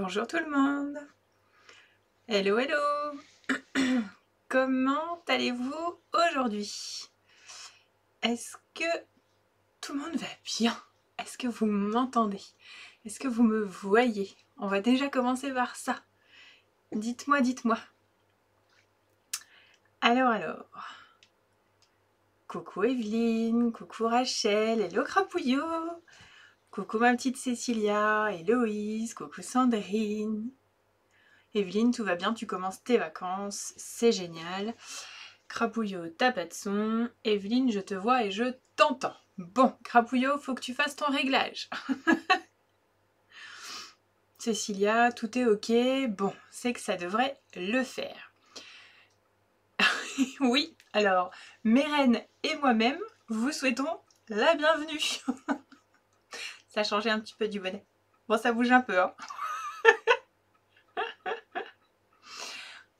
Bonjour tout le monde. Hello, hello. Comment allez-vous aujourd'hui? Est-ce que tout le monde va bien? Est-ce que vous m'entendez? Est-ce que vous me voyez? On va déjà commencer par ça. Dites-moi, dites-moi. Alors. Coucou Evelyne, coucou Rachel, hello Crapouillot. Coucou ma petite Cécilia, Héloïse, coucou Sandrine. Evelyne, tout va bien, tu commences tes vacances, c'est génial. Crapouillot, t'as pas de son. Evelyne, je te vois et je t'entends. Bon, Crapouillot, faut que tu fasses ton réglage. Cécilia, tout est ok. Bon, c'est que ça devrait le faire. Oui, alors, mes reines et moi-même, vous souhaitons la bienvenue. Ça a changé un petit peu du bonnet. Bon, ça bouge un peu, hein.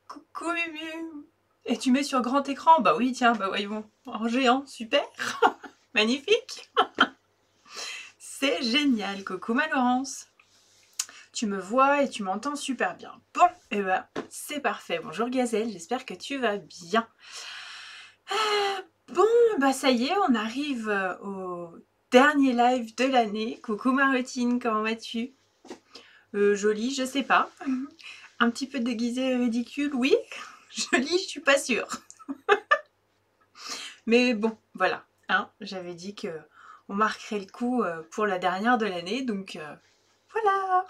Coucou Mumu. Et tu mets sur grand écran? Bah oui, tiens, bah voyons. En géant, super. Magnifique. C'est génial. Coucou ma Laurence. Tu me vois et tu m'entends super bien. Bon, et ben, c'est parfait. Bonjour Gazelle, j'espère que tu vas bien. Bon, bah ça y est, on arrive au dernier live de l'année. Coucou Marotine, comment vas-tu? Jolie, je sais pas. Un petit peu déguisée, ridicule, oui. Jolie, je suis pas sûre. Mais bon, voilà. Hein, j'avais dit que on marquerait le coup pour la dernière de l'année, donc voilà.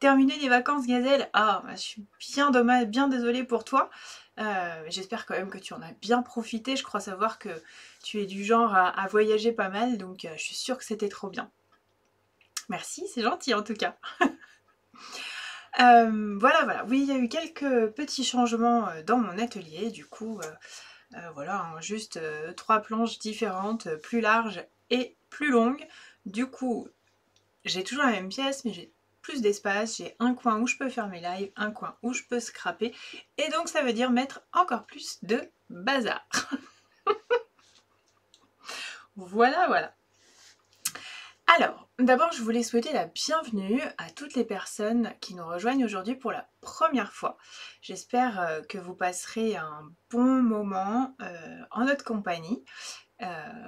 Terminer les vacances, Gazelle. Ah, bah, je suis bien dommage, bien désolée pour toi. J'espère quand même que tu en as bien profité. Je crois savoir que tu es du genre à voyager pas mal, donc je suis sûre que c'était trop bien. Merci, c'est gentil en tout cas. Voilà. Oui, il y a eu quelques petits changements dans mon atelier. Du coup, voilà, hein, juste 3 planches différentes, plus larges et plus longues. Du coup, j'ai toujours la même pièce, mais j'ai plus d'espace, j'ai un coin où je peux faire mes lives, un coin où je peux scraper, et donc ça veut dire mettre encore plus de bazar. Voilà. Alors, d'abord je voulais souhaiter la bienvenue à toutes les personnes qui nous rejoignent aujourd'hui pour la première fois. J'espère que vous passerez un bon moment en notre compagnie.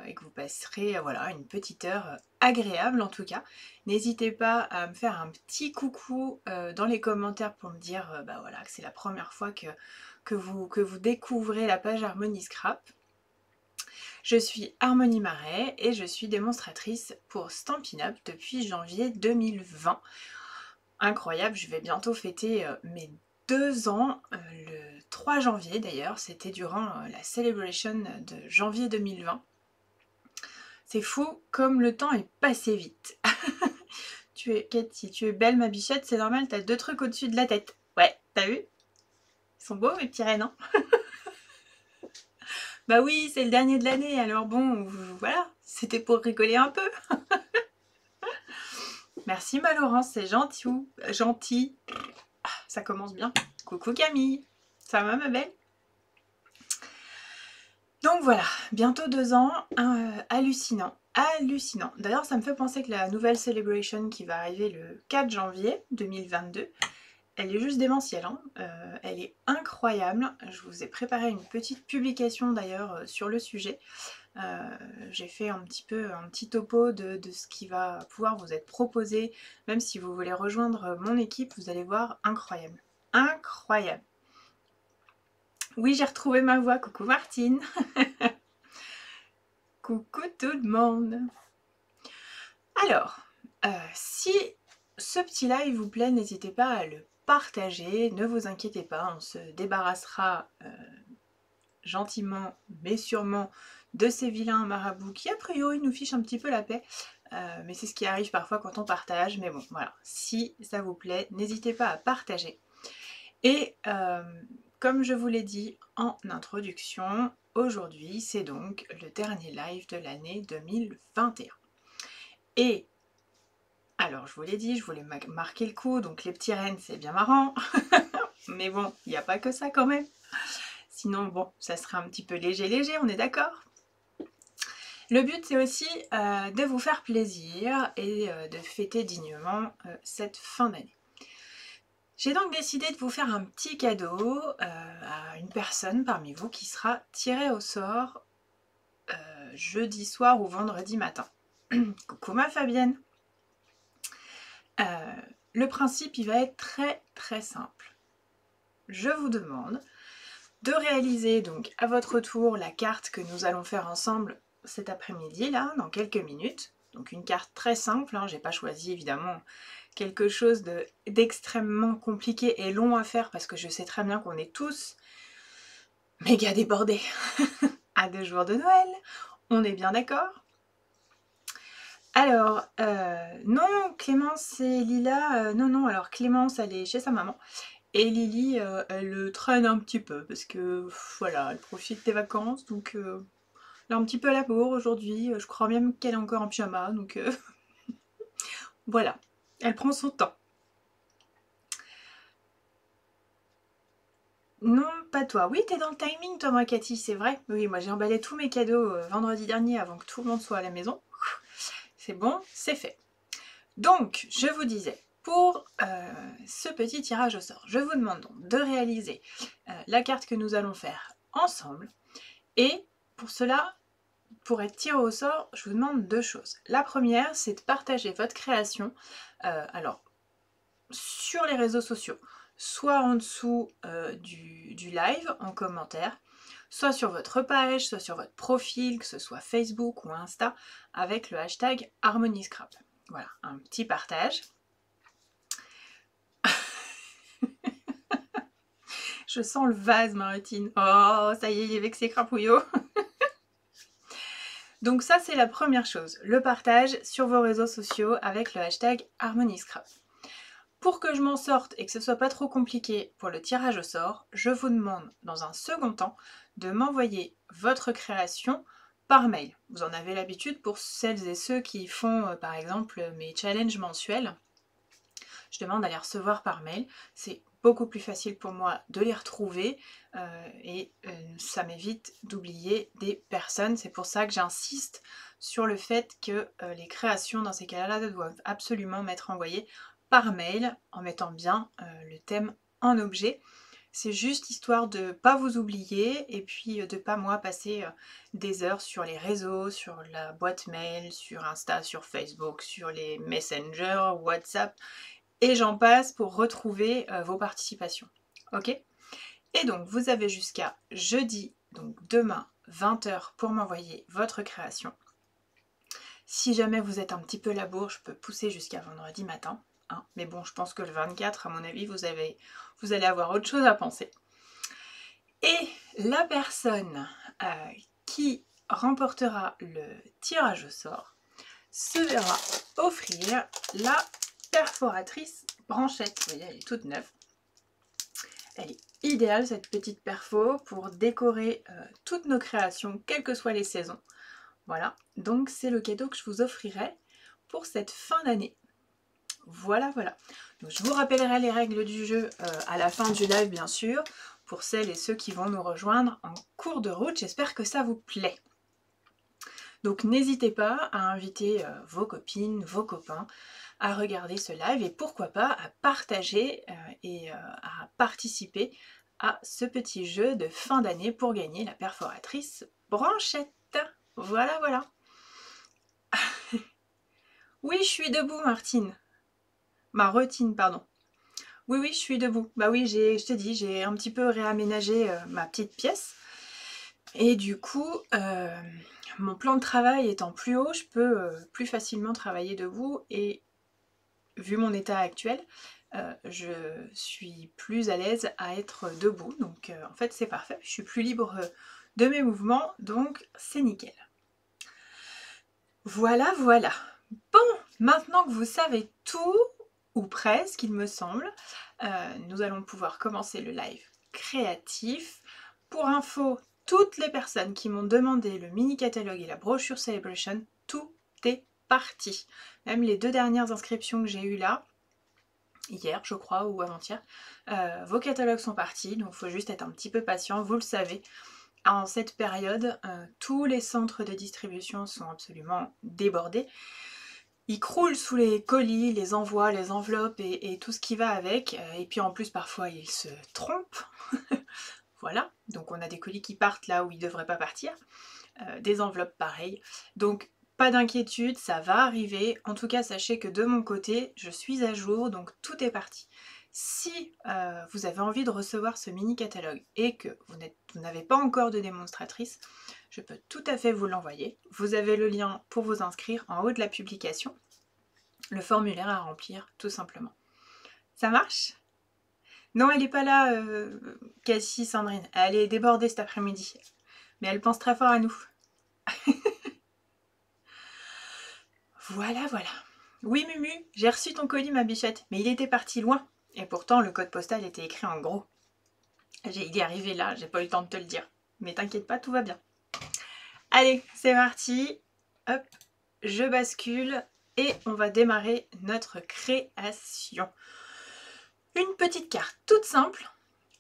Et que vous passerez une petite heure agréable en tout cas. N'hésitez pas à me faire un petit coucou dans les commentaires pour me dire que c'est la première fois que vous découvrez la page Harmonyscrap. Je suis Harmonie Marais et je suis démonstratrice pour Stampin' Up depuis janvier 2020. Incroyable, je vais bientôt fêter mes 2 ans, le 3 janvier d'ailleurs, c'était durant la Celebration de janvier 2020. C'est fou comme le temps est passé vite. Cathy, tu es belle ma bichette, c'est normal, t'as 2 trucs au-dessus de la tête. Ouais, t'as vu? Ils sont beaux mes petits rennes, hein? Bah oui, c'est le dernier de l'année, alors bon, voilà, c'était pour rigoler un peu. Merci ma Laurence, c'est gentil. Ça commence bien. Coucou Camille, ça va ma belle? Donc voilà, bientôt 2 ans, hallucinant. D'ailleurs ça me fait penser que la nouvelle Celebration qui va arriver le 4 janvier 2022, elle est juste démentielle, hein. Elle est incroyable. Je vous ai préparé une petite publication d'ailleurs sur le sujet. J'ai fait un petit topo de ce qui va pouvoir vous être proposé. Même si vous voulez rejoindre mon équipe, vous allez voir, incroyable. Incroyable. Oui, j'ai retrouvé ma voix. Coucou Martine. Coucou tout le monde. Alors, si ce petit live vous plaît, n'hésitez pas à le partager. Ne vous inquiétez pas, on se débarrassera gentiment mais sûrement de ces vilains marabouts qui a priori nous fichent un petit peu la paix, mais c'est ce qui arrive parfois quand on partage, mais bon voilà, si ça vous plaît, n'hésitez pas à partager. Et comme je vous l'ai dit en introduction, aujourd'hui c'est donc le dernier live de l'année 2021. Et alors je vous l'ai dit, je voulais marquer le coup, donc les petits rennes c'est bien marrant, mais bon, il n'y a pas que ça quand même. Sinon, bon, ça serait un petit peu léger, on est d'accord? Le but c'est aussi de vous faire plaisir et de fêter dignement cette fin d'année. J'ai donc décidé de vous faire un petit cadeau à une personne parmi vous qui sera tirée au sort jeudi soir ou vendredi matin. Coucou ma Fabienne. Le principe il va être très simple. Je vous demande de réaliser donc à votre tour la carte que nous allons faire ensemble cet après-midi là, dans quelques minutes. Donc une carte très simple, hein, j'ai pas choisi évidemment quelque chose d'extrêmement compliqué et long à faire parce que je sais très bien qu'on est tous méga débordés à 2 jours de Noël, on est bien d'accord? Alors, non, Clémence et Lila, alors Clémence elle est chez sa maman et Lily elle traîne un petit peu parce que voilà, elle profite des vacances donc... un petit peu à la bourre aujourd'hui, je crois même qu'elle est encore en pyjama, donc voilà, elle prend son temps. Non, pas toi. Oui, t'es dans le timing toi, moi Cathy, c'est vrai. Oui, moi j'ai emballé tous mes cadeaux vendredi dernier avant que tout le monde soit à la maison. C'est bon, c'est fait. Donc, je vous disais, pour ce petit tirage au sort, je vous demande donc de réaliser la carte que nous allons faire ensemble et... Pour cela, pour être tiré au sort, je vous demande 2 choses. La première, c'est de partager votre création alors sur les réseaux sociaux, soit en dessous du live, en commentaire, soit sur votre page, soit sur votre profil, que ce soit Facebook ou Insta, avec le hashtag Harmonyscrap. Voilà, un petit partage. Je sens le vase, Marutine. Oh, ça y est, il est vexé, crapouillot. Donc ça, c'est la première chose, le partage sur vos réseaux sociaux avec le hashtag Harmonyscrap. Pour que je m'en sorte et que ce soit pas trop compliqué pour le tirage au sort, je vous demande dans un second temps de m'envoyer votre création par mail. Vous en avez l'habitude pour celles et ceux qui font par exemple mes challenges mensuels. Je demande à les recevoir par mail, c'est beaucoup plus facile pour moi de les retrouver et ça m'évite d'oublier des personnes. C'est pour ça que j'insiste sur le fait que les créations dans ces cas-là doivent absolument m'être envoyées par mail en mettant bien le thème en objet. C'est juste histoire de ne pas vous oublier et puis de ne pas moi passer des heures sur les réseaux, sur la boîte mail, sur Insta, sur Facebook, sur les Messenger, WhatsApp... Et j'en passe pour retrouver vos participations. Ok? Et donc, vous avez jusqu'à jeudi, donc demain, 20 h, pour m'envoyer votre création. Si jamais vous êtes un petit peu labour, je peux pousser jusqu'à vendredi matin. Hein. Mais bon, je pense que le 24, à mon avis, vous allez avoir autre chose à penser. Et la personne qui remportera le tirage au sort se verra offrir la... perforatrice branchette. Vous voyez, elle est toute neuve. Elle est idéale cette petite perfo pour décorer toutes nos créations, quelles que soient les saisons. Voilà, donc c'est le cadeau que je vous offrirai pour cette fin d'année. Voilà, voilà. Donc, je vous rappellerai les règles du jeu à la fin du live, bien sûr, pour celles et ceux qui vont nous rejoindre en cours de route. J'espère que ça vous plaît. Donc n'hésitez pas à inviter vos copines, vos copains à regarder ce live et pourquoi pas à partager et à participer à ce petit jeu de fin d'année pour gagner la perforatrice branchette. Voilà, voilà. Oui, je suis debout, Martine. Marutine, pardon. Oui, je suis debout. Bah oui, je t'ai dit, j'ai un petit peu réaménagé ma petite pièce. Et du coup, mon plan de travail étant plus haut, je peux plus facilement travailler debout et vu mon état actuel, je suis plus à l'aise à être debout. Donc en fait c'est parfait, je suis plus libre de mes mouvements, donc c'est nickel. Voilà, voilà. Bon, maintenant que vous savez tout, ou presque il me semble, nous allons pouvoir commencer le live créatif. Pour info, toutes les personnes qui m'ont demandé le mini-catalogue et la brochure Celebration, tout est parti. Même les 2 dernières inscriptions que j'ai eues là, hier je crois ou avant-hier, vos catalogues sont partis, donc il faut juste être un petit peu patient, vous le savez. En cette période, tous les centres de distribution sont absolument débordés. Ils croulent sous les colis, les envois, les enveloppes et tout ce qui va avec. Et puis en plus, parfois, ils se trompent. Voilà, donc on a des colis qui partent là où ils ne devraient pas partir. Des enveloppes pareilles. Donc pas d'inquiétude, ça va arriver. En tout cas, sachez que de mon côté, je suis à jour, donc tout est parti. Si vous avez envie de recevoir ce mini catalogue et que vous n'avez pas encore de démonstratrice, je peux tout à fait vous l'envoyer. Vous avez le lien pour vous inscrire en haut de la publication, le formulaire à remplir tout simplement. Ça marche ? Non, elle n'est pas là, Cassie, Sandrine. Elle est débordée cet après-midi, mais elle pense très fort à nous. Voilà, voilà. Oui, Mumu, j'ai reçu ton colis, ma bichette, mais il était parti loin. Et pourtant, le code postal était écrit en gros. Il est arrivé là, j'ai pas eu le temps de te le dire. Mais t'inquiète pas, tout va bien. Allez, c'est parti. Hop, je bascule et on va démarrer notre création. Une petite carte toute simple,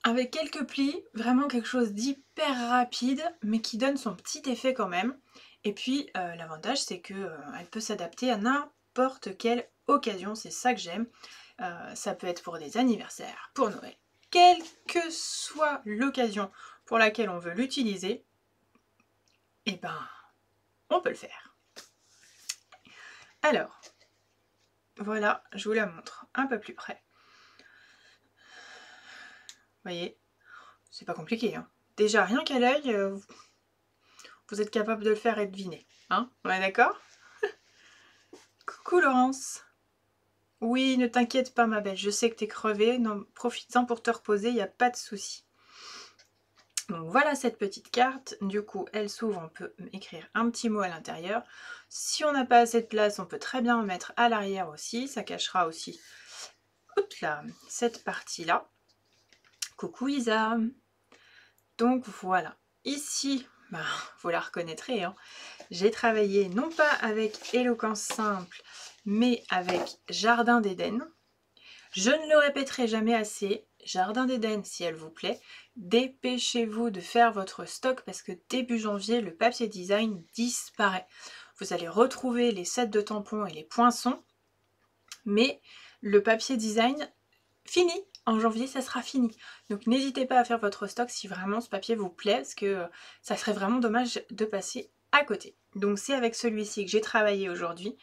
avec quelques plis, vraiment quelque chose d'hyper rapide, mais qui donne son petit effet quand même. Et puis, l'avantage, c'est qu'elle peut s'adapter à n'importe quelle occasion, c'est ça que j'aime. Ça peut être pour des anniversaires, pour Noël, quelle que soit l'occasion pour laquelle on veut l'utiliser, et ben on peut le faire. Alors, voilà, je vous la montre un peu plus près. Vous voyez, c'est pas compliqué, hein. Déjà, rien qu'à l'œil, vous êtes capable de le faire et deviner, hein, on est d'accord? Coucou Laurence! Oui, ne t'inquiète pas ma belle, je sais que t'es crevée, non, profite-en pour te reposer, il n'y a pas de souci. Donc voilà cette petite carte, du coup elle s'ouvre, on peut écrire un petit mot à l'intérieur. Si on n'a pas assez de place, on peut très bien en mettre à l'arrière aussi, ça cachera aussi là, cette partie-là. Coucou Isa! Donc voilà, ici, bah, vous la reconnaîtrez, hein, j'ai travaillé non pas avec Éloquence Simple, mais avec Jardin d'Éden. Je ne le répéterai jamais assez, Jardin d'Éden, si elle vous plaît, dépêchez-vous de faire votre stock parce que début janvier, le papier design disparaît. Vous allez retrouver les sets de tampons et les poinçons, mais le papier design fini. En janvier, ça sera fini. Donc n'hésitez pas à faire votre stock si vraiment ce papier vous plaît, parce que ça serait vraiment dommage de passer à côté. Donc c'est avec celui-ci que j'ai travaillé aujourd'hui.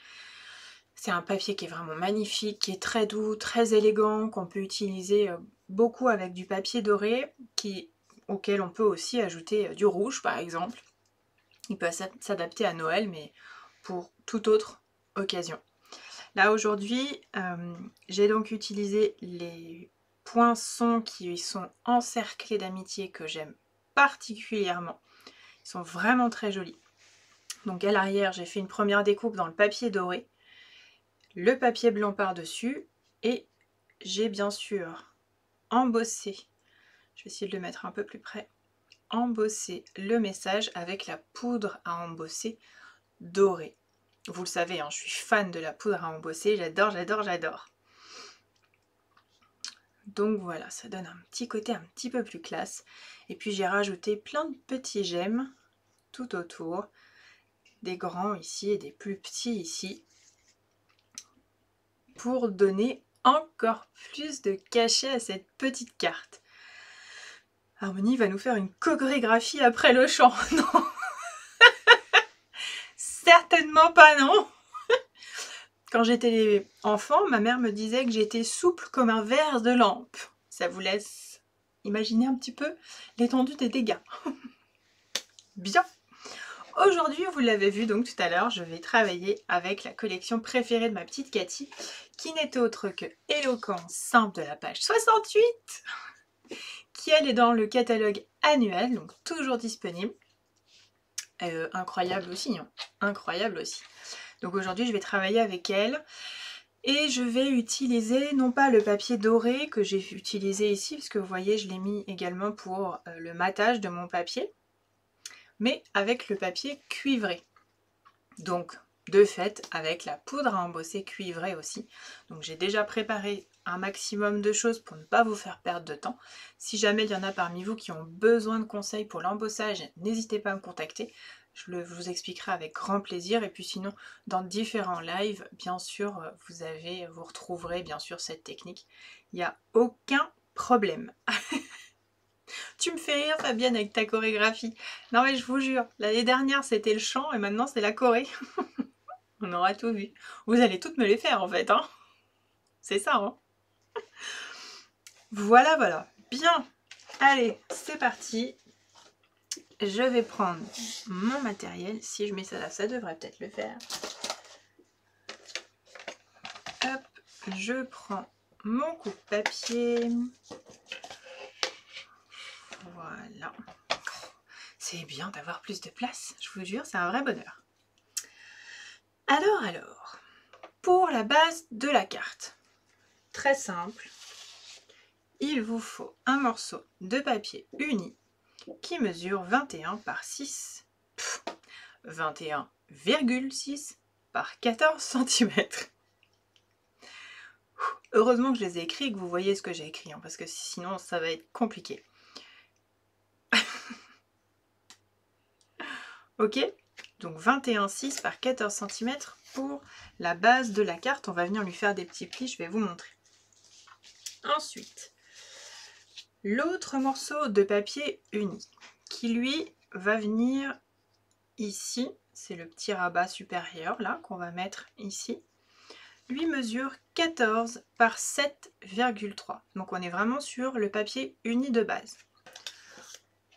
C'est un papier qui est vraiment magnifique, qui est très doux, très élégant, qu'on peut utiliser beaucoup avec du papier doré, auquel on peut aussi ajouter du rouge par exemple. Il peut s'adapter à Noël, mais pour toute autre occasion. Là aujourd'hui, j'ai donc utilisé les poinçons qui sont encerclés d'amitié que j'aime particulièrement. Ils sont vraiment très jolis. Donc à l'arrière, j'ai fait une première découpe dans le papier doré. Le papier blanc par-dessus et j'ai bien sûr embossé, je vais essayer de le mettre un peu plus près, embossé le message avec la poudre à embosser dorée. Vous le savez, hein, je suis fan de la poudre à embosser, j'adore, j'adore, j'adore. Donc voilà, ça donne un petit côté un petit peu plus classe. Et puis j'ai rajouté plein de petits gemmes tout autour, des grands ici et des plus petits ici, pour donner encore plus de cachet à cette petite carte. Harmonie va nous faire une chorégraphie après le chant, non? Certainement pas, non? Quand j'étais enfant, ma mère me disait que j'étais souple comme un verre de lampe. Ça vous laisse imaginer un petit peu l'étendue des dégâts. Bien. Aujourd'hui, vous l'avez vu donc tout à l'heure, je vais travailler avec la collection préférée de ma petite Cathy, qui n'est autre que Éloquence Simple de la page 68, qui elle est dans le catalogue annuel, donc toujours disponible. Incroyable aussi, hein, incroyable aussi. Donc aujourd'hui, je vais travailler avec elle et je vais utiliser non pas le papier doré que j'ai utilisé ici, parce que vous voyez, je l'ai mis également pour le matage de mon papier, mais avec le papier cuivré, donc de fait avec la poudre à embosser cuivrée aussi. Donc j'ai déjà préparé un maximum de choses pour ne pas vous faire perdre de temps. Si jamais il y en a parmi vous qui ont besoin de conseils pour l'embossage, n'hésitez pas à me contacter. Je vous expliquerai avec grand plaisir. Et puis sinon, dans différents lives, bien sûr, vous retrouverez bien sûr cette technique. Il n'y a aucun problème. Tu me fais rire, Fabienne, avec ta chorégraphie. Non mais je vous jure, l'année dernière c'était le chant et maintenant c'est la choré. On aura tout vu. Vous allez toutes me les faire en fait, hein. C'est ça, hein. Voilà, voilà. Bien. Allez, c'est parti. Je vais prendre mon matériel. Si je mets ça là, ça devrait peut-être le faire. Hop, je prends mon coupe-papier. Voilà. C'est bien d'avoir plus de place, je vous jure, c'est un vrai bonheur. Alors, pour la base de la carte, très simple, il vous faut un morceau de papier uni qui mesure 21 par 6, 21,6 par 14 cm. Heureusement que je les ai écrits et que vous voyez ce que j'ai écrit, hein, parce que sinon ça va être compliqué. Ok, donc 21,6 par 14 cm pour la base de la carte. On va venir lui faire des petits plis, je vais vous montrer. Ensuite, l'autre morceau de papier uni qui lui va venir ici. C'est le petit rabat supérieur là qu'on va mettre ici. Lui mesure 14 par 7,3. Donc on est vraiment sur le papier uni de base.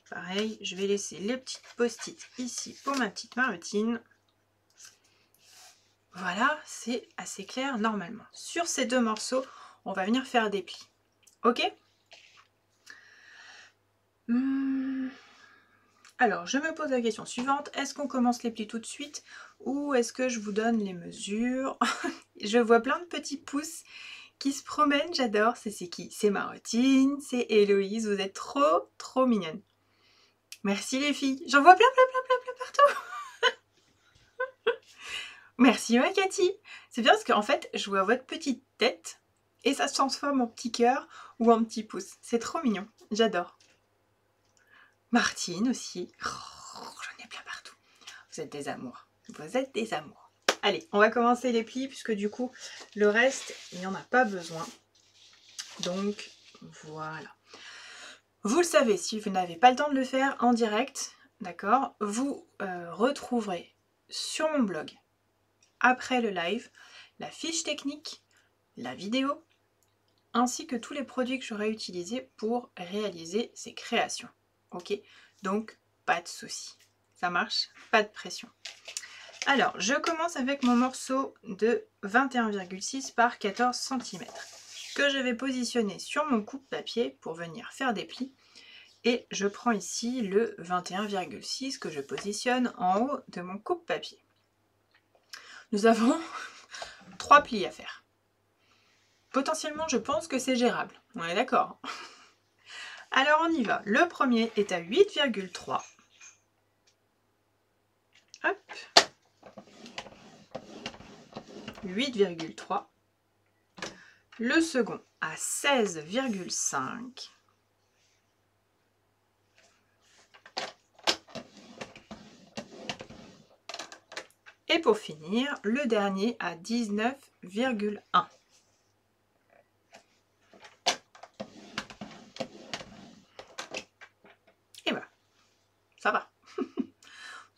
Pareil, je vais laisser les petites post-it ici pour ma petite marotine. Voilà, c'est assez clair normalement. Sur ces deux morceaux, on va venir faire des plis. Ok? Alors, je me pose la question suivante. Est-ce qu'on commence les plis tout de suite ou est-ce que je vous donne les mesures? Je vois plein de petits pouces qui se promènent, j'adore. C'est qui? C'est Marotine, c'est Héloïse. Vous êtes trop, trop mignonnes. Merci les filles, j'en vois plein partout. Merci ma Cathy. C'est bien parce qu'en fait je vois votre petite tête et ça se transforme en petit cœur ou en petit pouce. C'est trop mignon, j'adore. Martine aussi, j'en ai plein partout. Vous êtes des amours, vous êtes des amours. Allez, on va commencer les plis puisque du coup le reste il n'y en a pas besoin. Donc voilà. Vous le savez, si vous n'avez pas le temps de le faire en direct, d'accord, vous retrouverez sur mon blog, après le live, la fiche technique, la vidéo, ainsi que tous les produits que j'aurai utilisés pour réaliser ces créations. Ok, donc pas de souci, ça marche, pas de pression. Alors, je commence avec mon morceau de 21,6 par 14 cm. Que je vais positionner sur mon coupe-papier pour venir faire des plis. Et je prends ici le 21,6 que je positionne en haut de mon coupe-papier. Nous avons 3 plis à faire. Potentiellement, je pense que c'est gérable. On est d'accord. Alors, on y va. Le premier est à 8,3. Hop. 8,3. Le second à 16,5. Et pour finir, le dernier à 19,1. Et voilà, ça va. Vous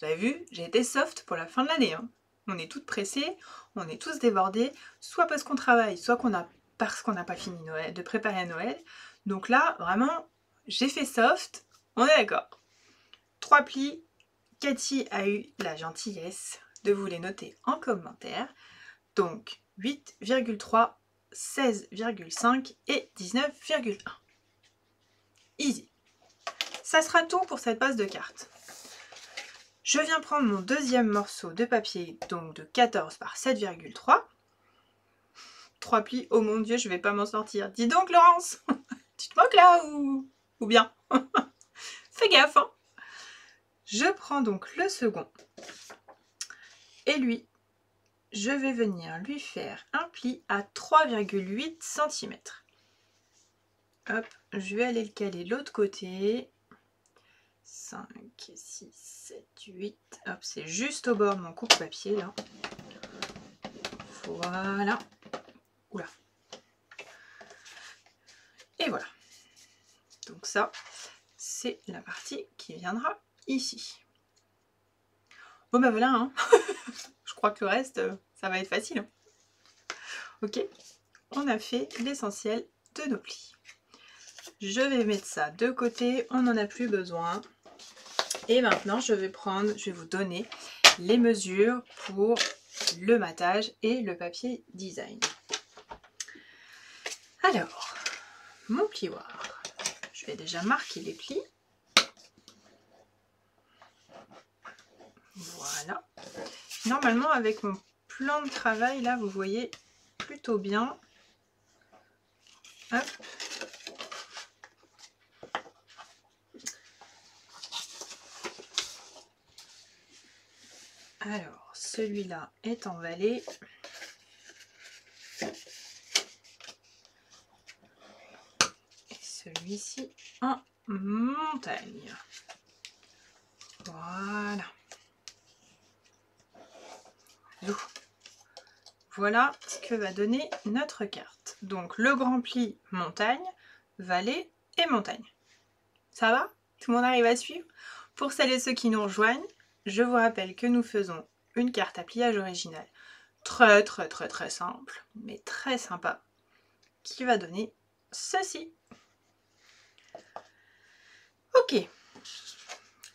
avez vu, j'ai été soft pour la fin de l'année, hein. On est toutes pressées, on est tous débordés, soit parce qu'on travaille, soit parce qu'on n'a pas fini Noël, de préparer Noël. Donc là, vraiment, j'ai fait soft, on est d'accord. 3 plis, Cathy a eu la gentillesse de vous les noter en commentaire. Donc 8,3, 16,5 et 19,1. Easy. Ça sera tout pour cette base de cartes. Je viens prendre mon deuxième morceau de papier, donc de 14 par 7,3. 3 plis, oh mon dieu, je vais pas m'en sortir. Dis donc Laurence, tu te moques là ou bien? Fais gaffe, hein. Je prends donc le second. Et lui, je vais venir lui faire un pli à 3,8 cm. Hop, je vais aller le caler de l'autre côté. 5, 6, 7, 8. Hop, c'est juste au bord de mon coupe-papier là. Voilà. Oula. Et voilà. Donc ça, c'est la partie qui viendra ici. Bon ben voilà, hein. Je crois que le reste, ça va être facile. Hein. Ok, on a fait l'essentiel de nos plis. Je vais mettre ça de côté, on n'en a plus besoin. Et maintenant, je vais vous donner les mesures pour le matage et le papier design. Alors, mon plioir. Je vais déjà marquer les plis. Voilà. Normalement, avec mon plan de travail, là, vous voyez plutôt bien. Hop. Alors, celui-là est emballé. Et celui-ci en montagne. Voilà. Voilà ce que va donner notre carte. Donc le grand pli montagne, vallée et montagne. Ça va? Tout le monde arrive à suivre? Pour celles et ceux qui nous rejoignent, je vous rappelle que nous faisons une carte à pliage originale très simple, mais très sympa, qui va donner ceci. Ok,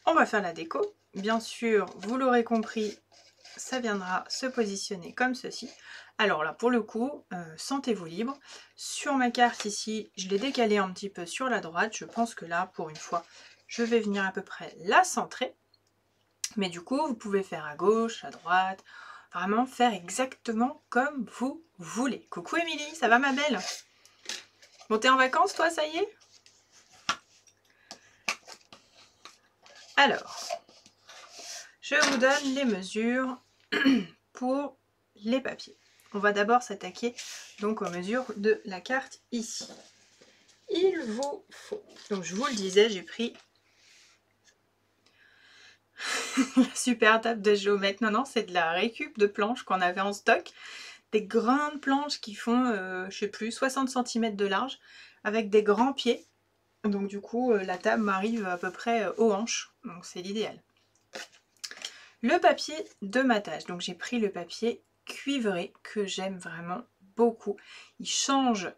on va faire la déco. Bien sûr, vous l'aurez compris, ça viendra se positionner comme ceci. Alors là, pour le coup, sentez-vous libre. Sur ma carte ici, je l'ai décalée un petit peu sur la droite. Je pense que là, pour une fois, je vais venir à peu près la centrer. Mais du coup, vous pouvez faire à gauche, à droite, vraiment faire exactement comme vous voulez. Coucou Émilie, ça va ma belle? Bon, t'es en vacances toi, ça y est? Alors, je vous donne les mesures pour les papiers. On va d'abord s'attaquer donc aux mesures de la carte ici. Il vous faut, donc je vous le disais, j'ai pris la super table de géomètre. Non, non, c'est de la récup de planches qu'on avait en stock. Des grandes planches qui font, je sais plus, 60 cm de large avec des grands pieds. Donc du coup, la table m'arrive à peu près aux hanches. Donc c'est l'idéal. Le papier de matage. Donc j'ai pris le papier cuivré que j'aime vraiment beaucoup. Il change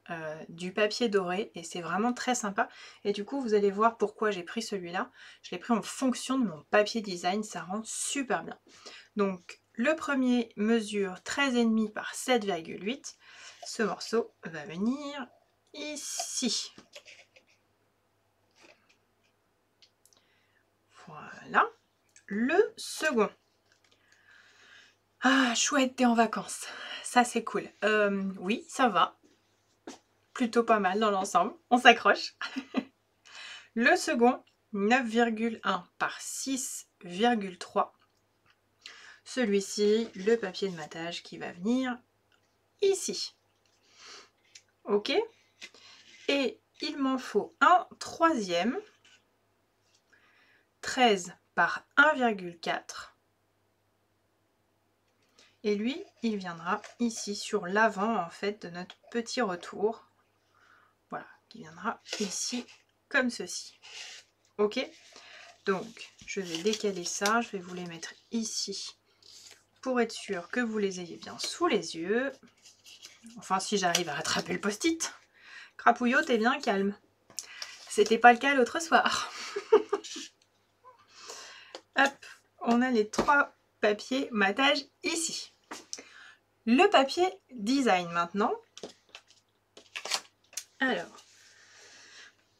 du papier doré et c'est vraiment très sympa. Et du coup, vous allez voir pourquoi j'ai pris celui-là. Je l'ai pris en fonction de mon papier design, ça rend super bien. Donc, le premier mesure 13,5 par 7,8. Ce morceau va venir ici. Voilà. Le second. Ah, chouette, t'es en vacances. Ça, c'est cool. Oui, ça va. Plutôt pas mal dans l'ensemble. On s'accroche. Le second, 9,1 par 6,3. Celui-ci, le papier de matage qui va venir ici. Ok. Et il m'en faut un troisième. 13 par 1,4. Et lui, il viendra ici, sur l'avant, en fait, de notre petit retour. Voilà, qui viendra ici, comme ceci. Ok? Donc, je vais décaler ça. Je vais vous les mettre ici, pour être sûr que vous les ayez bien sous les yeux. Enfin, si j'arrive à rattraper le post-it. Crapouillot, t'es bien calme. C'était pas le cas l'autre soir. Hop, on a les trois papier matage ici. Le papier design maintenant. Alors,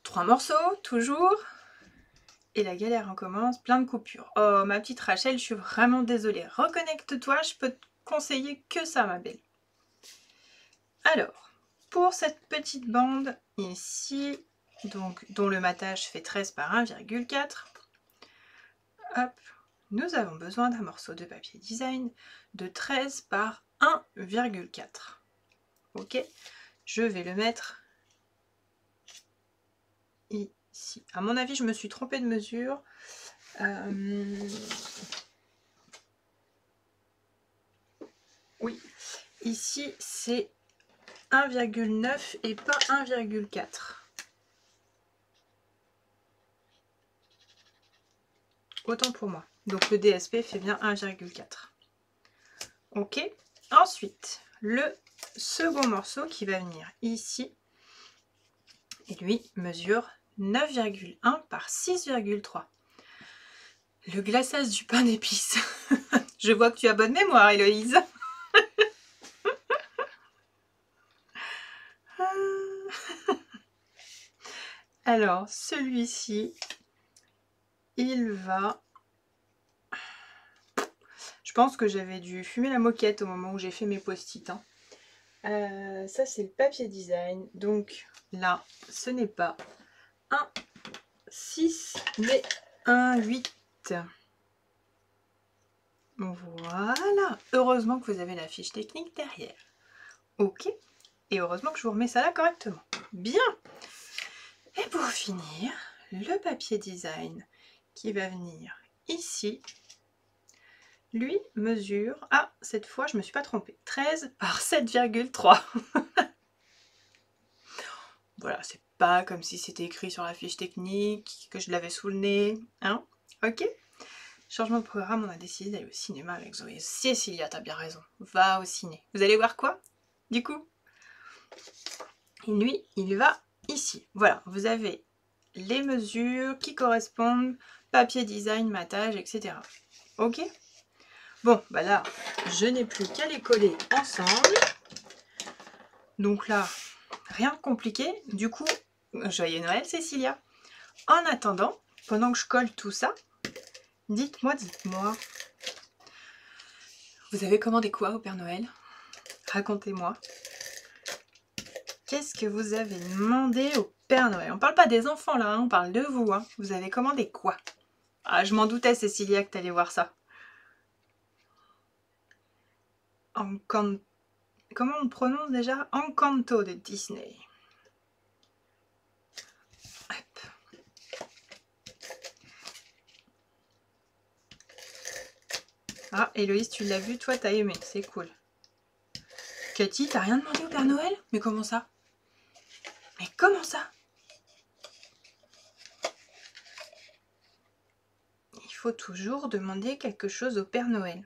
trois morceaux toujours. Et la galère recommence, plein de coupures. Oh ma petite Rachel, je suis vraiment désolée. Reconnecte-toi, je peux te conseiller que ça ma belle. Alors, pour cette petite bande ici, donc dont le matage fait 13 par 1,4. Hop. Nous avons besoin d'un morceau de papier design de 13 par 1,4. Ok, je vais le mettre ici. À mon avis, je me suis trompée de mesure. Oui, ici c'est 1,9 et pas 1,4. Autant pour moi. Donc le DSP fait bien 1,4. Ok. Ensuite, le second morceau qui va venir ici, et lui mesure 9,1 par 6,3. Le glaçage du pain d'épices. Je vois que tu as bonne mémoire, Héloïse. Alors, celui-ci, il va... Je pense que j'avais dû fumer la moquette au moment où j'ai fait mes post-it. Hein. Ça, c'est le papier design. Donc là, ce n'est pas 1, 6, mais 1, 8. Voilà. Heureusement que vous avez la fiche technique derrière. Ok. Et heureusement que je vous remets ça là correctement. Bien. Et pour finir, le papier design qui va venir ici, lui mesure, ah cette fois je me suis pas trompée, 13 par 7,3. Voilà, c'est pas comme si c'était écrit sur la fiche technique, que je l'avais sous le nez, hein. Ok, changement de programme, on a décidé d'aller au cinéma avec Zoé. Cécilia, t'as bien raison, va au ciné. Vous allez voir quoi du coup? Et lui, il va ici. Voilà, vous avez les mesures qui correspondent, papier design, matage, etc. Ok? Bon, bah là, je n'ai plus qu'à les coller ensemble. Donc là, rien de compliqué. Du coup, joyeux Noël, Cécilia. En attendant, pendant que je colle tout ça, dites-moi, vous avez commandé quoi au Père Noël? Racontez-moi. Qu'est-ce que vous avez demandé au Père Noël? On parle pas des enfants là, hein, on parle de vous. Hein. Vous avez commandé quoi? Ah, je m'en doutais, Cécilia, que t'allais voir ça. Comment on prononce déjà? Encanto de Disney. Hop. Ah, Héloïse, tu l'as vu, toi, t'as aimé, c'est cool. Cathy, t'as rien demandé au Père Noël? Mais comment ça? Mais comment ça? Il faut toujours demander quelque chose au Père Noël.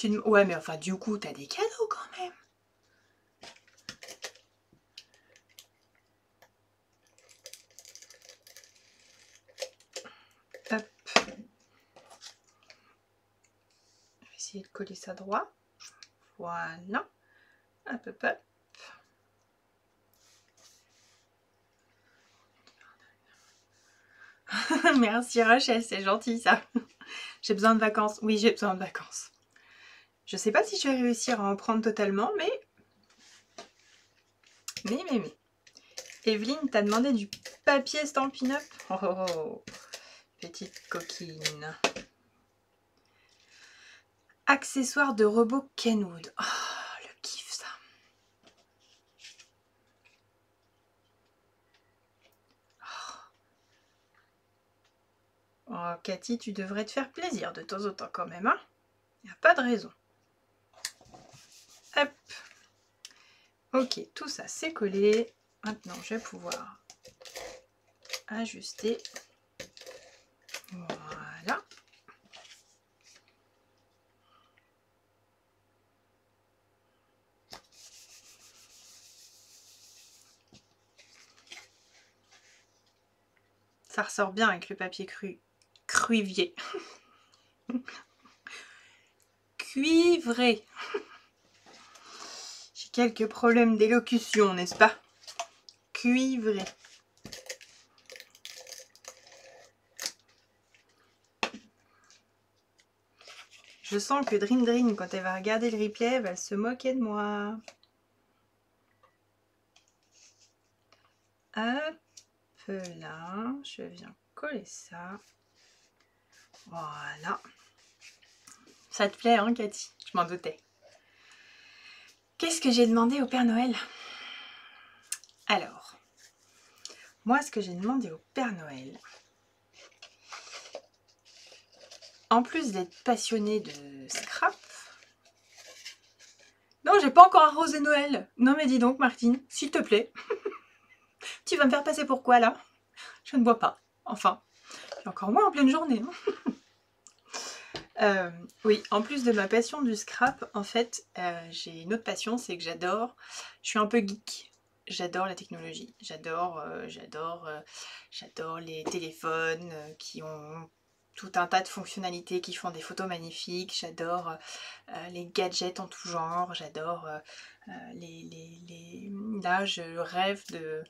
Hop. Ouais, mais enfin, du coup, t'as des cadeaux quand même. Hop. Je vais essayer de coller ça droit. Voilà. Hop, hop, hop. Merci Rachel, c'est gentil ça. J'ai besoin de vacances. Oui, j'ai besoin de vacances. Je sais pas si je vais réussir à en prendre totalement, mais. Evelyne, t'as demandé du papier Stampin' Up. Oh, oh, oh. Petite coquine. Accessoires de robot Kenwood. Oh, le kiff ça. Oh. Oh, Cathy, tu devrais te faire plaisir de temps en temps quand même, hein? Il n'y a pas de raison. Hop. Ok, tout ça c'est collé. Maintenant, je vais pouvoir ajuster. Voilà. Ça ressort bien avec le papier cuivré. Cuivré. J'ai quelques problèmes d'élocution, n'est-ce pas? Cuivré. Je sens que Dream Dream, quand elle va regarder le replay, va se moquer de moi. Hop. peu là, je viens coller ça. Voilà. Ça te plaît, hein, Cathy? Je m'en doutais. Qu'est-ce que j'ai demandé au Père Noël? Alors, moi, ce que j'ai demandé au Père Noël, en plus d'être passionnée de scrap, non, j'ai pas encore arrosé Noël. Non, mais dis donc, Martine, s'il te plaît. Tu vas me faire passer pour quoi, là? Je ne bois pas. Enfin, encore moins en pleine journée. Hein. Oui, en plus de ma passion du scrap, en fait, j'ai une autre passion, c'est que j'adore, je suis un peu geek, j'adore la technologie, j'adore les téléphones qui ont tout un tas de fonctionnalités, qui font des photos magnifiques, j'adore les gadgets en tout genre, j'adore Là, je rêve de...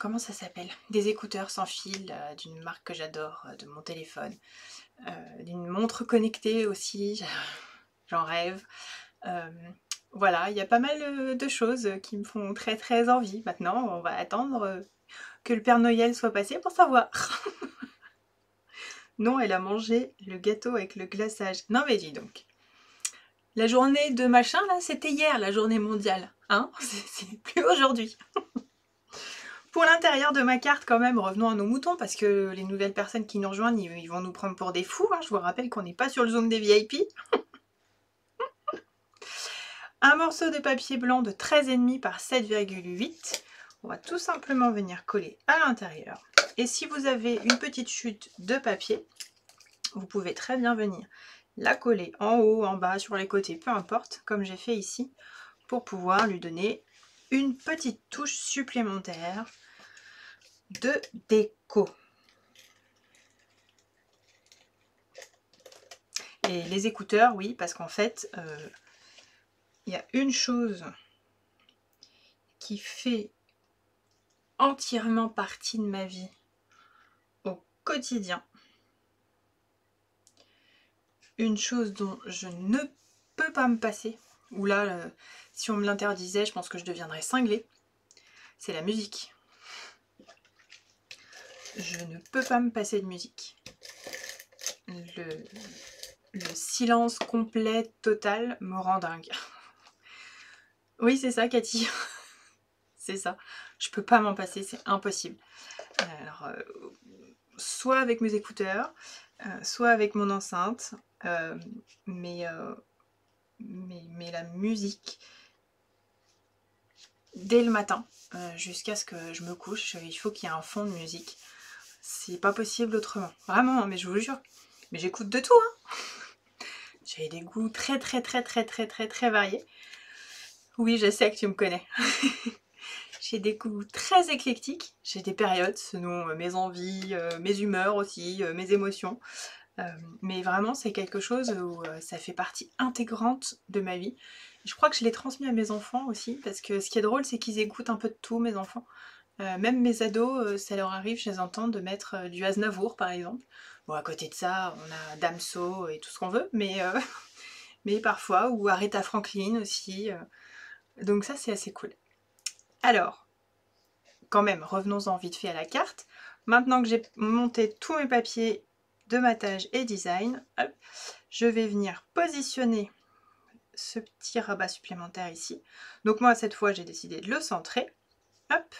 Comment ça s'appelle? Des écouteurs sans fil, d'une marque que j'adore, de mon téléphone. D'une montre connectée aussi, j'en rêve. Voilà, il y a pas mal de choses qui me font très très envie. Maintenant, on va attendre que le Père Noël soit passé pour savoir. Non, elle a mangé le gâteau avec le glaçage. Non mais dis donc, la journée de machin là, c'était hier la journée mondiale. Hein, c'est plus aujourd'hui. Pour l'intérieur de ma carte quand même, revenons à nos moutons, parce que les nouvelles personnes qui nous rejoignent, ils vont nous prendre pour des fous. Hein. Je vous rappelle qu'on n'est pas sur le zoom des VIP. Un morceau de papier blanc de 13,5 par 7,8. On va tout simplement venir coller à l'intérieur. Et si vous avez une petite chute de papier, vous pouvez très bien venir la coller en haut, en bas, sur les côtés, peu importe, comme j'ai fait ici, pour pouvoir lui donner une petite touche supplémentaire de déco. Et les écouteurs, oui, parce qu'en fait, il y a une chose qui fait entièrement partie de ma vie au quotidien. Une chose dont je ne peux pas me passer. Ou là, si on me l'interdisait, je pense que je deviendrais cinglée. C'est la musique. Je ne peux pas me passer de musique. Le silence complet, total, me rend dingue. Oui, c'est ça, Cathy. C'est ça. Je peux pas m'en passer, c'est impossible. Alors, soit avec mes écouteurs, soit avec mon enceinte, mais la musique, dès le matin jusqu'à ce que je me couche, il faut qu'il y ait un fond de musique. C'est pas possible autrement. Vraiment, mais je vous jure. Mais j'écoute de tout. Hein. J'ai des goûts très très très très très très très variés. Oui, je sais que tu me connais. J'ai des goûts très éclectiques. J'ai des périodes selon mes envies, mes humeurs aussi, mes émotions. Mais vraiment, c'est quelque chose où ça fait partie intégrante de ma vie. Je crois que je l'ai transmis à mes enfants aussi, parce que ce qui est drôle, c'est qu'ils écoutent un peu de tout, mes enfants. Même mes ados, ça leur arrive, je les entends, de mettre du Aznavour, par exemple. Bon, à côté de ça, on a Damso et tout ce qu'on veut, mais parfois, ou Aretha Franklin aussi. Donc ça, c'est assez cool. Alors, quand même, revenons-en vite fait à la carte. Maintenant que j'ai monté tous mes papiers de matage et design, hop, je vais venir positionner ce petit rabat supplémentaire ici. Donc moi, cette fois, j'ai décidé de le centrer. Hop.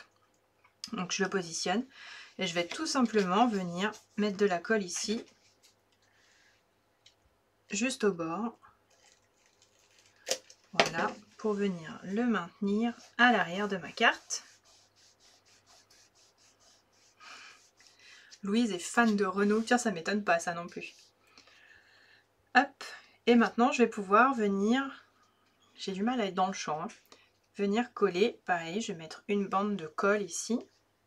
Donc je le positionne et je vais tout simplement venir mettre de la colle ici, juste au bord. Voilà, pour venir le maintenir à l'arrière de ma carte. Louise est fan de Renault, tiens, ça m'étonne pas ça non plus. Hop, et maintenant je vais pouvoir venir, j'ai du mal à être dans le champ, hein. Venir coller, pareil, je vais mettre une bande de colle ici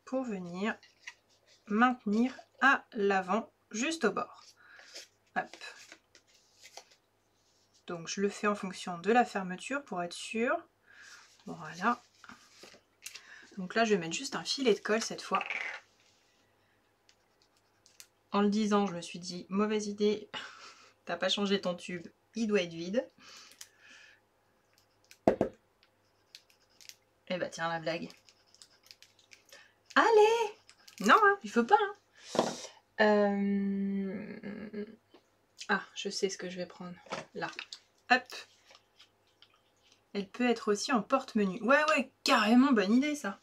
pour venir maintenir à l'avant, juste au bord. Hop. Donc je le fais en fonction de la fermeture pour être sûr. Voilà. Donc là, je vais mettre juste un filet de colle cette fois. En le disant, je me suis dit, mauvaise idée, t'as pas changé ton tube, il doit être vide. Et bah tiens, la blague. Allez! Non, hein, il faut pas. Hein. Ah, je sais ce que je vais prendre. Là. Hop. Elle peut être aussi en porte-menu. Ouais, ouais, carrément bonne idée, ça.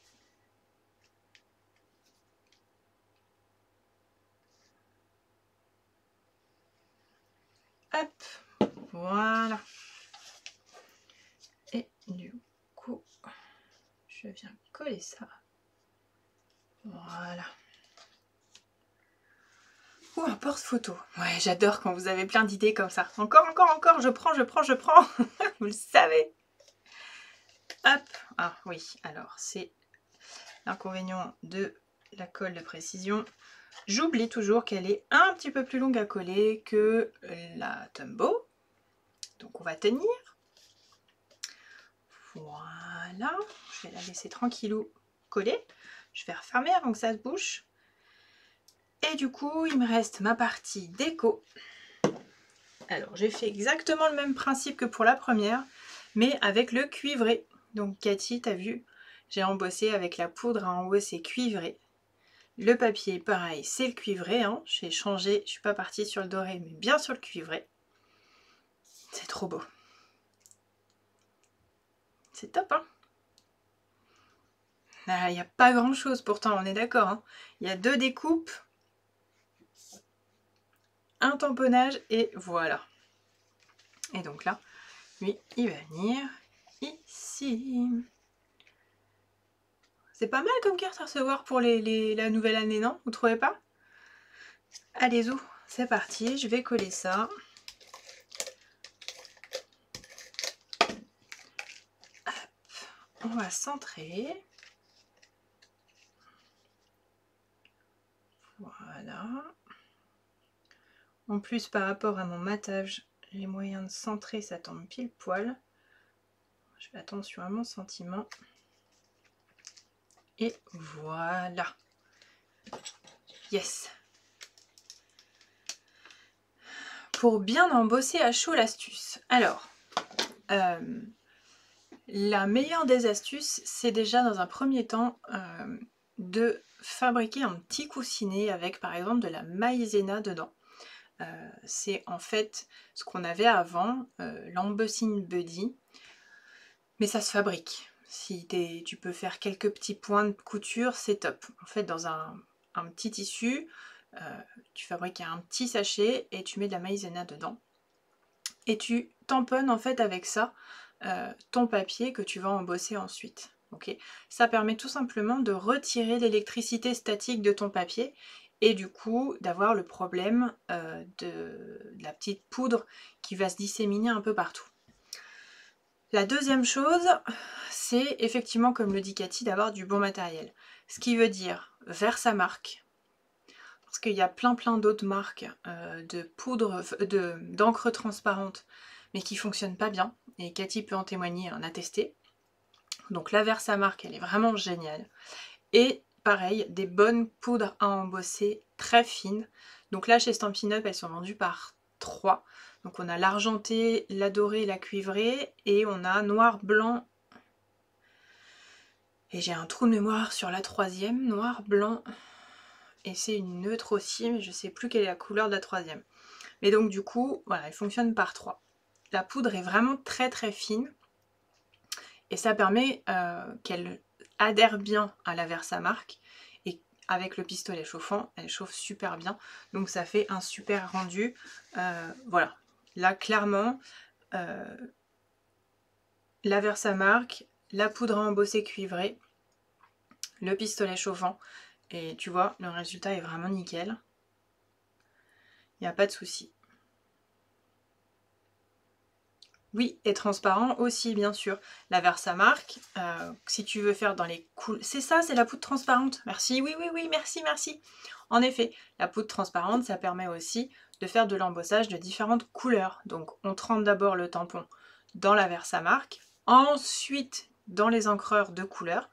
Hop. Voilà. Et du coup, je viens coller ça. Voilà. Ou un porte-photo. Ouais, j'adore quand vous avez plein d'idées comme ça. Encore, encore, encore. Je prends. Vous le savez. Hop. Ah oui, alors c'est l'inconvénient de la colle de précision. J'oublie toujours qu'elle est un petit peu plus longue à coller que la Tombow. Donc on va tenir. Voilà. Je vais la laisser tranquillou coller. Je vais refermer avant que ça se bouche. Et du coup, il me reste ma partie déco. Alors, j'ai fait exactement le même principe que pour la première, mais avec le cuivré. Donc, Cathy, t'as vu, j'ai embossé avec la poudre à embosser cuivré. Le papier, pareil, c'est le cuivré. Hein. J'ai changé, je suis pas partie sur le doré, mais bien sur le cuivré. C'est trop beau. C'est top, hein? Il n'y a pas grand chose pourtant, on est d'accord. Hein. Il y a 2 découpes, un tamponnage et voilà. Et donc là, lui, il va venir ici. C'est pas mal comme carte à recevoir pour la nouvelle année, non? Vous trouvez pas? Allez-y, c'est parti, je vais coller ça. Hop, on va centrer. Voilà. En plus, par rapport à mon matage, j'ai moyen de centrer, ça tombe pile poil. Je fais attention à mon sentiment. Et voilà. Yes. Pour bien embosser à chaud l'astuce. Alors, la meilleure des astuces, c'est déjà dans un premier temps de fabriquer un petit coussinet avec par exemple de la maïzena dedans. C'est en fait ce qu'on avait avant, l'embossing buddy, mais ça se fabrique. Si tu peux faire quelques petits points de couture, c'est top. En fait, dans un petit tissu, tu fabriques un petit sachet et tu mets de la maïzena dedans. Et tu tamponnes en fait avec ça ton papier que tu vas embosser ensuite. Okay. Ça permet tout simplement de retirer l'électricité statique de ton papier et du coup d'avoir le problème de la petite poudre qui va se disséminer un peu partout. La deuxième chose, c'est effectivement, comme le dit Cathy, d'avoir du bon matériel. Ce qui veut dire VersaMark, parce qu'il y a plein d'autres marques de poudre, d'encre transparente, mais qui ne fonctionnent pas bien. Et Cathy peut en témoigner, en attester. Donc la VersaMark, elle est vraiment géniale. Et pareil, des bonnes poudres à embosser très fines. Donc là, chez Stampin' Up, elles sont vendues par 3. Donc on a l'argentée, la dorée, la cuivrée. Et on a noir, blanc. Et j'ai un trou de mémoire sur la troisième. Noir, blanc. Et c'est une neutre aussi, mais je ne sais plus quelle est la couleur de la troisième. Mais donc du coup, voilà, elle fonctionne par 3. La poudre est vraiment très fine. Et ça permet qu'elle adhère bien à la VersaMark. Et avec le pistolet chauffant, elle chauffe super bien. Donc ça fait un super rendu. Voilà. Là, clairement, la VersaMark, la poudre à embosser cuivrée, le pistolet chauffant. Et tu vois, le résultat est vraiment nickel. Il n'y a pas de souci. Oui, et transparent aussi, bien sûr. La VersaMark, si tu veux faire dans les couleurs... C'est ça, c'est la poudre transparente. Merci, oui, merci. En effet, la poudre transparente, ça permet aussi de faire de l'embossage de différentes couleurs. Donc, on trempe d'abord le tampon dans la VersaMark, ensuite dans les encreurs de couleurs,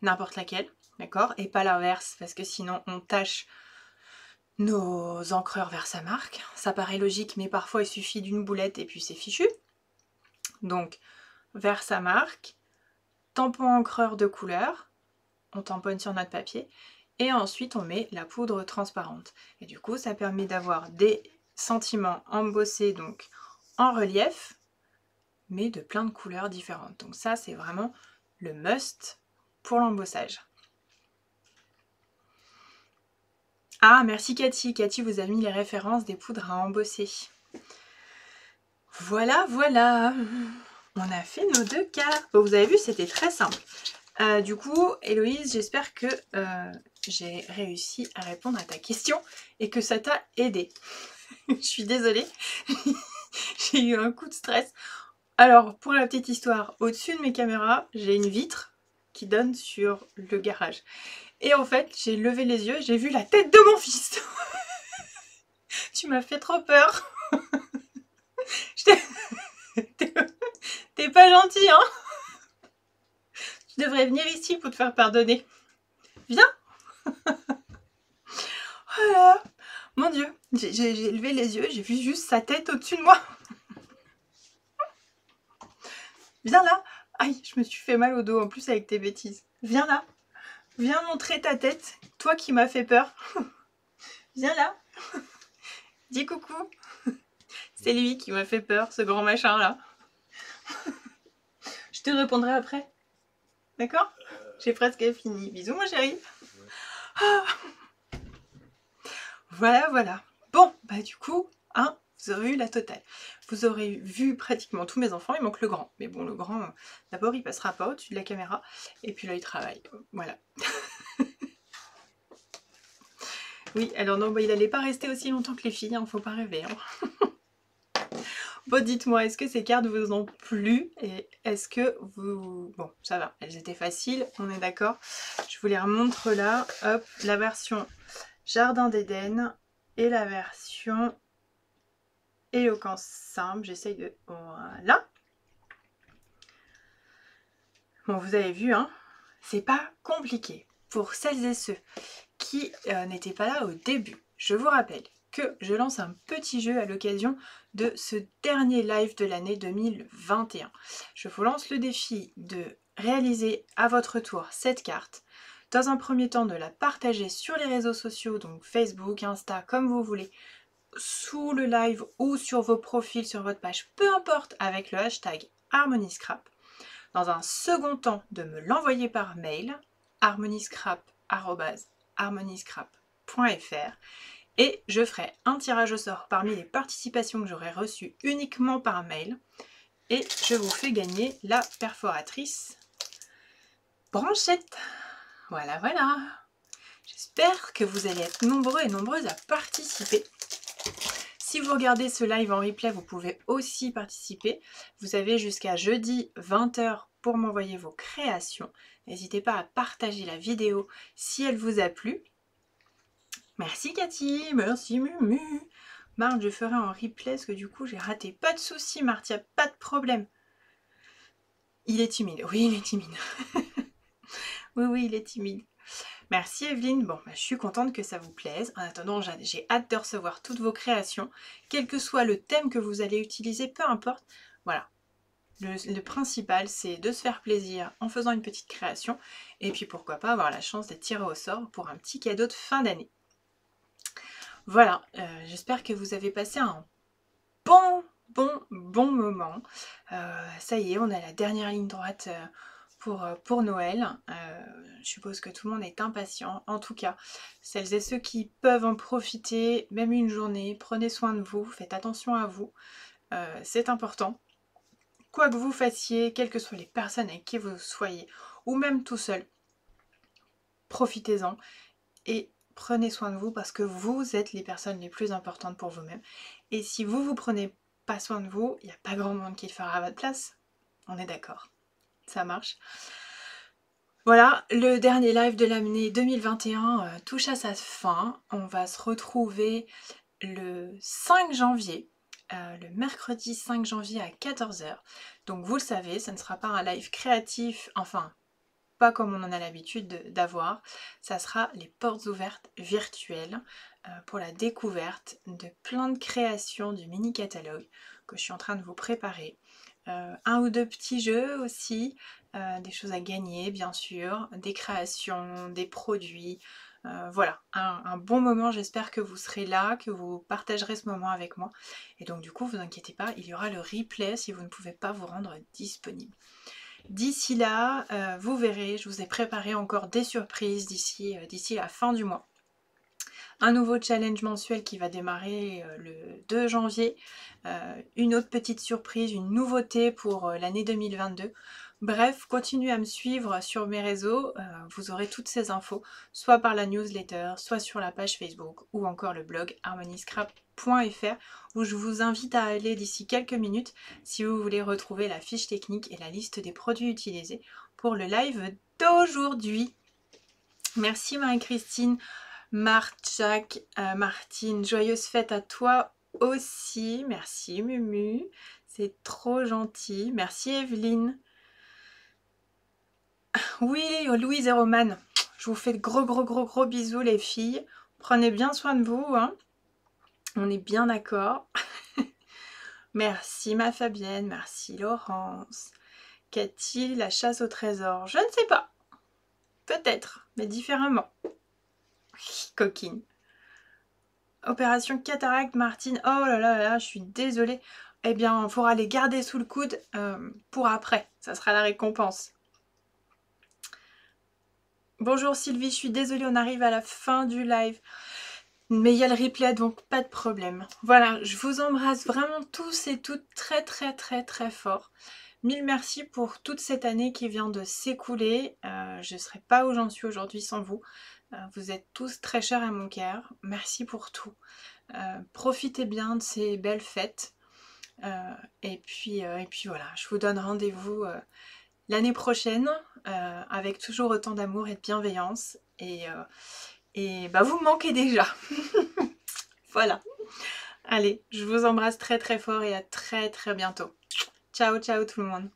n'importe laquelle, d'accord? Et pas l'inverse, parce que sinon, on tâche nos encreurs VersaMark. Ça paraît logique, mais parfois, il suffit d'une boulette et puis c'est fichu. Donc, VersaMark, tampon encreur de couleur, on tamponne sur notre papier et ensuite on met la poudre transparente. Et du coup ça permet d'avoir des sentiments embossés donc en relief mais de plein de couleurs différentes. Donc ça c'est vraiment le must pour l'embossage. Ah merci Cathy, Cathy vous a mis les références des poudres à embosser. Voilà, voilà, on a fait nos deux cartes. Bon, vous avez vu, c'était très simple. Du coup, Héloïse, j'espère que j'ai réussi à répondre à ta question et que ça t'a aidé. Je suis désolée, j'ai eu un coup de stress. Alors, pour la petite histoire, au-dessus de mes caméras, j'ai une vitre qui donne sur le garage. Et en fait, j'ai levé les yeux, j'ai vu la tête de mon fils. Tu m'as fait trop peur. T'es pas gentil, hein? Je devrais venir ici pour te faire pardonner. Viens! Voilà. Mon Dieu, j'ai levé les yeux, j'ai vu juste sa tête au-dessus de moi. Viens là! Aïe, je me suis fait mal au dos en plus avec tes bêtises. Viens là! Viens montrer ta tête, toi qui m'as fait peur. Viens là! Dis coucou! C'est lui qui m'a fait peur, ce grand machin là. Je te répondrai après. D'accord? J'ai presque fini. Bisous mon chéri. Ah. Voilà, voilà. Bon, bah du coup, hein, vous aurez eu la totale. Vous aurez vu pratiquement tous mes enfants. Il manque le grand. Mais bon, le grand, d'abord, il passera pas au-dessus de la caméra. Et puis là, il travaille. Voilà. Oui, alors non, bah, il n'allait pas rester aussi longtemps que les filles. Hein, faut pas rêver. Hein. Bon, dites-moi, est-ce que ces cartes vous ont plu? Et est-ce que vous... Bon, ça va, elles étaient faciles, on est d'accord. Je vous les remontre là. Hop, la version Jardin d'Éden et la version Éloquence Simple. J'essaye de... Voilà. Bon, vous avez vu, hein, c'est pas compliqué. Pour celles et ceux qui n'étaient pas là au début, je vous rappelle que je lance un petit jeu à l'occasion de ce dernier live de l'année 2021. Je vous lance le défi de réaliser à votre tour cette carte. Dans un premier temps, de la partager sur les réseaux sociaux, donc Facebook, Insta, comme vous voulez, sous le live ou sur vos profils, sur votre page, peu importe, avec le hashtag Harmonyscrap. Dans un second temps, de me l'envoyer par mail, harmonyscrap@harmonyscrap.fr. Et je ferai un tirage au sort parmi les participations que j'aurai reçues uniquement par mail. Et je vous fais gagner la perforatrice Branchette. Voilà, voilà. J'espère que vous allez être nombreux et nombreuses à participer. Si vous regardez ce live en replay, vous pouvez aussi participer. Vous avez jusqu'à jeudi 20 h pour m'envoyer vos créations. N'hésitez pas à partager la vidéo si elle vous a plu. Merci Cathy, merci Mumu. Marthe, je ferai un replay parce que du coup j'ai raté. Pas de soucis Marthe, il n'y a pas de problème. Il est timide, oui il est timide. oui il est timide. Merci Evelyne, bon bah, je suis contente que ça vous plaise. En attendant j'ai hâte de recevoir toutes vos créations. Quel que soit le thème que vous allez utiliser, peu importe. Voilà, le principal c'est de se faire plaisir en faisant une petite création. Et puis pourquoi pas avoir la chance d'être tiré au sort pour un petit cadeau de fin d'année. Voilà, j'espère que vous avez passé un bon moment. Ça y est, on a la dernière ligne droite pour Noël. Je suppose que tout le monde est impatient. En tout cas, celles et ceux qui peuvent en profiter, même une journée, prenez soin de vous, faites attention à vous. C'est important. Quoi que vous fassiez, quelles que soient les personnes avec qui vous soyez, ou même tout seul, profitez-en et prenez soin de vous parce que vous êtes les personnes les plus importantes pour vous-même. Et si vous vous prenez pas soin de vous, il n'y a pas grand monde qui le fera à votre place. On est d'accord. Ça marche. Voilà, le dernier live de l'année 2021 touche à sa fin. On va se retrouver le 5 janvier. Le mercredi 5 janvier à 14 h. Donc vous le savez, ça ne sera pas un live créatif, enfin pas comme on en a l'habitude d'avoir. Ça sera les portes ouvertes virtuelles pour la découverte de plein de créations du mini catalogue que je suis en train de vous préparer. Un ou deux petits jeux aussi, des choses à gagner bien sûr, des créations, des produits, voilà, un bon moment. J'espère que vous serez là, que vous partagerez ce moment avec moi, et donc du coup vous inquiétez pas, il y aura le replay si vous ne pouvez pas vous rendre disponible. D'ici là, vous verrez, je vous ai préparé encore des surprises d'ici la fin du mois. Un nouveau challenge mensuel qui va démarrer le 2 janvier, une autre petite surprise, une nouveauté pour l'année 2022. Bref, continuez à me suivre sur mes réseaux, vous aurez toutes ces infos, soit par la newsletter, soit sur la page Facebook ou encore le blog harmonyscrap.fr, où je vous invite à aller d'ici quelques minutes si vous voulez retrouver la fiche technique et la liste des produits utilisés pour le live d'aujourd'hui. Merci Marie-Christine, Marthe, Jacques, Martine, joyeuse fête à toi aussi. Merci Mumu, c'est trop gentil. Merci Evelyne. Oui, Louise et Romane, je vous fais de gros bisous les filles. Prenez bien soin de vous, hein. On est bien d'accord. Merci ma Fabienne, merci Laurence. Qu'a-t-il la chasse au trésor? Je ne sais pas. Peut-être, mais différemment. Coquine. Opération cataracte, Martine. Oh là là là, je suis désolée. Eh bien, il faudra les garder sous le coude pour après. Ça sera la récompense. Bonjour Sylvie, je suis désolée, on arrive à la fin du live. Mais il y a le replay, donc pas de problème. Voilà, je vous embrasse vraiment tous et toutes très fort. Mille merci pour toute cette année qui vient de s'écouler. Je ne serais pas où j'en suis aujourd'hui sans vous. Vous êtes tous très chers à mon cœur. Merci pour tout. Profitez bien de ces belles fêtes. Et puis voilà, je vous donne rendez-vous l'année prochaine avec toujours autant d'amour et de bienveillance. Et bah, vous me manquez déjà. Voilà. Allez, je vous embrasse très fort et à très bientôt. Ciao tout le monde.